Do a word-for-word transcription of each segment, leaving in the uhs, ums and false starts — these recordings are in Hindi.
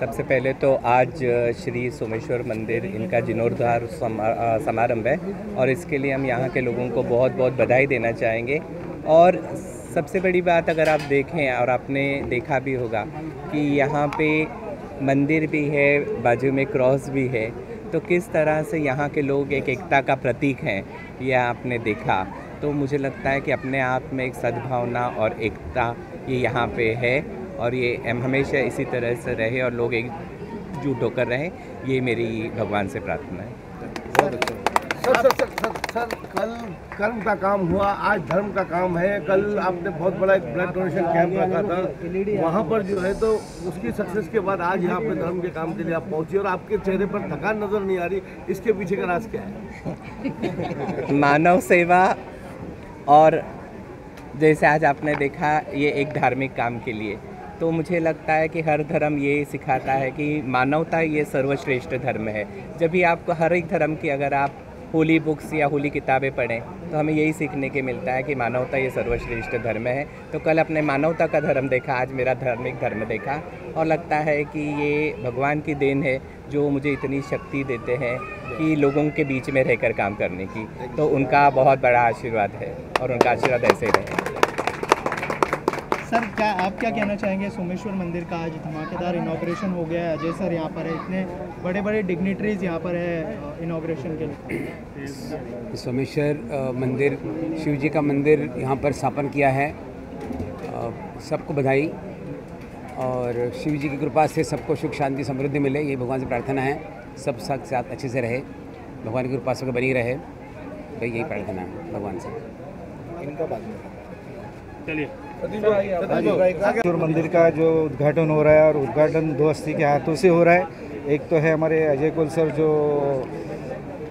सबसे पहले तो आज श्री सोमेश्वर मंदिर इनका जीर्णोद्वार समारंभ है और इसके लिए हम यहाँ के लोगों को बहुत बहुत बधाई देना चाहेंगे। और सबसे बड़ी बात अगर आप देखें और आपने देखा भी होगा कि यहाँ पे मंदिर भी है, बाजू में क्रॉस भी है, तो किस तरह से यहाँ के लोग एक एकता का प्रतीक हैं यह आपने देखा। तो मुझे लगता है कि अपने आप में एक सद्भावना और एकता ये यहाँ पे है और ये हमेशा इसी तरह से रहे और लोग एकजुट होकर रहें, ये मेरी भगवान से प्रार्थना है। Sir sir sir sir sir कल कर्म का काम हुआ, आज धर्म का काम है। कल आपने बहुत बड़ा एक ब्लड डोनेशन कैंप रखा था, वहाँ पर जो है तो उसकी सक्सेस के बाद आज यहाँ पे धर्म के काम के लिए आप पहुँचे और आपके चेहरे पर थकान नज़र नहीं आ रही, इसके पीछे का राज क्या है? मानव सेवा, और जैसे आज आपने देखा ये एक धार्मिक काम के लिए, तो मुझे लगता है कि हर धर्म ये सिखाता है कि मानवता ये सर्वश्रेष्ठ धर्म है। जब भी आपको हर एक धर्म की अगर आप होली बुक्स या होली किताबें पढ़ें तो हमें यही सीखने के मिलता है कि मानवता ये सर्वश्रेष्ठ धर्म है। तो कल अपने मानवता का धर्म देखा, आज मेरा धार्मिक धर्म देखा और लगता है कि ये भगवान की देन है जो मुझे इतनी शक्ति देते हैं कि लोगों के बीच में रहकर काम करने की। तो उनका बहुत बड़ा आशीर्वाद है और उनका आशीर्वाद ऐसे रहे। सर क्या आप क्या कहना चाहेंगे? सोमेश्वर मंदिर का आज धमाकेदार इनॉग्रेशन हो गया है, अजय सर यहाँ पर है, इतने बड़े बड़े डिग्निटरीज यहाँ पर है इनॉग्रेशन के लिए। सोमेश्वर मंदिर, शिव जी का मंदिर यहाँ पर स्थापन किया है, सबको बधाई और शिव जी की कृपा से सबको सुख शांति समृद्धि मिले, ये भगवान से प्रार्थना है। सब साथ साथ अच्छे से रहे, भगवान की कृपा से बनी रहे, भाई यही प्रार्थना है भगवान से। इनका बात चलिए सोमेश्वर मंदिर का जो उद्घाटन हो रहा है और उद्घाटन दो हस्ती के हाथों से हो रहा है। एक तो है हमारे अजय कुल सर जो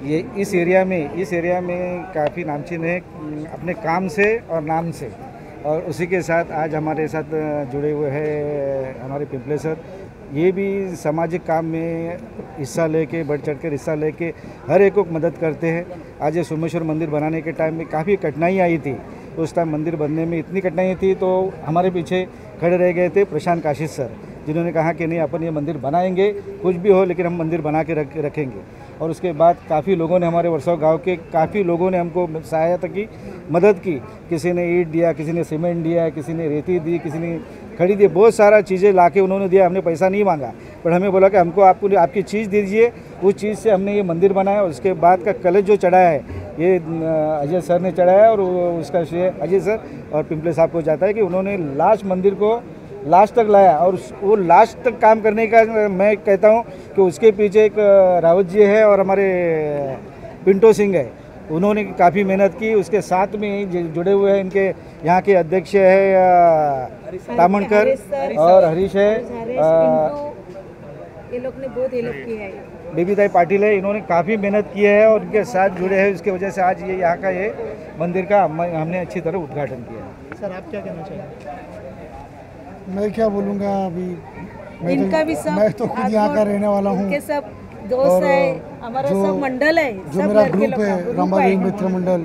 ये इस एरिया में इस एरिया में काफ़ी नामचीन है अपने काम से और नाम से, और उसी के साथ आज हमारे साथ जुड़े हुए हैं हमारे पिंपले सर। ये भी सामाजिक काम में हिस्सा लेके बढ़ चढ़ कर हिस्सा लेके हर एक को मदद करते हैं। आज ये सोमेश्वर मंदिर बनाने के टाइम में काफ़ी कठिनाई आई थी, उस टाइम मंदिर बनने में इतनी कठिनाई थी तो हमारे पीछे खड़े रह गए थे प्रशांत काशीद सर, जिन्होंने कहा कि नहीं अपन ये मंदिर बनाएंगे, कुछ भी हो लेकिन हम मंदिर बना के रख रखेंगे। और उसके बाद काफ़ी लोगों ने हमारे वर्सों गांव के काफ़ी लोगों ने हमको सहायता की, मदद की। किसी ने ईंट दिया, किसी ने सीमेंट दिया, किसी ने रेती दी, किसी ने खड़ी दी, बहुत सारा चीज़ें ला के उन्होंने दिया। हमने पैसा नहीं मांगा, पर हमें बोला कि हमको आपको आपकी चीज़ दीजिए, उस चीज़ से हमने ये मंदिर बनाया। और उसके बाद का कलश जो चढ़ाया है ये अजय सर ने चढ़ाया और उसका श्रेय अजय सर और पिंपले साहब को जाता है कि उन्होंने लास्ट मंदिर को लास्ट तक लाया। और वो लास्ट तक काम करने का मैं कहता हूँ कि उसके पीछे एक रावत जी है और हमारे पिंटो सिंह है, उन्होंने काफ़ी मेहनत की। उसके साथ में जुड़े हुए हैं इनके यहाँ के अध्यक्ष है तामंकर और हरीश है, ये लोग ने बहुत हेल्प की है, बेबीताई पाटिल है, इन्होंने काफ़ी मेहनत की है और उनके साथ जुड़े हैं। उसके वजह से आज ये यहाँ का ये मंदिर का हमने अच्छी तरह उद्घाटन किया है। सर आप क्या कहना चाहेंगे? मैं क्या बोलूँगा, अभी मैं इनका भी सब, मैं तो खुद यहाँ का रहने वाला हूँ, इनके सब दोस्त है, हमारा सब मंडल है, जो मेरा ग्रुप है रामबाग मित्र मंडल,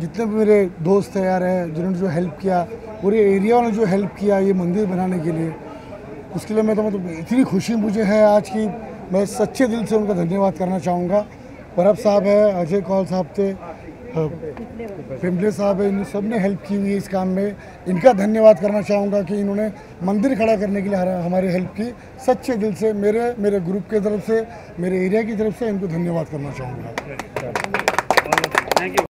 जितने भी मेरे दोस्त है यार है जिन्होंने जो हेल्प किया, पूरे एरिया ने जो हेल्प किया ये मंदिर बनाने के लिए, उसके लिए मैं तो मतलब इतनी खुशी मुझे है आज की, मैं सच्चे दिल से उनका धन्यवाद करना चाहूँगा। परब साहब है, अजय कौल साहब थे, पिंपले साहब है, इन सब ने हेल्प की हुई है इस काम में, इनका धन्यवाद करना चाहूँगा कि इन्होंने मंदिर खड़ा करने के लिए हमारी हेल्प की। सच्चे दिल से मेरे मेरे ग्रुप की तरफ से, मेरे एरिया की तरफ से इनको धन्यवाद करना चाहूँगा।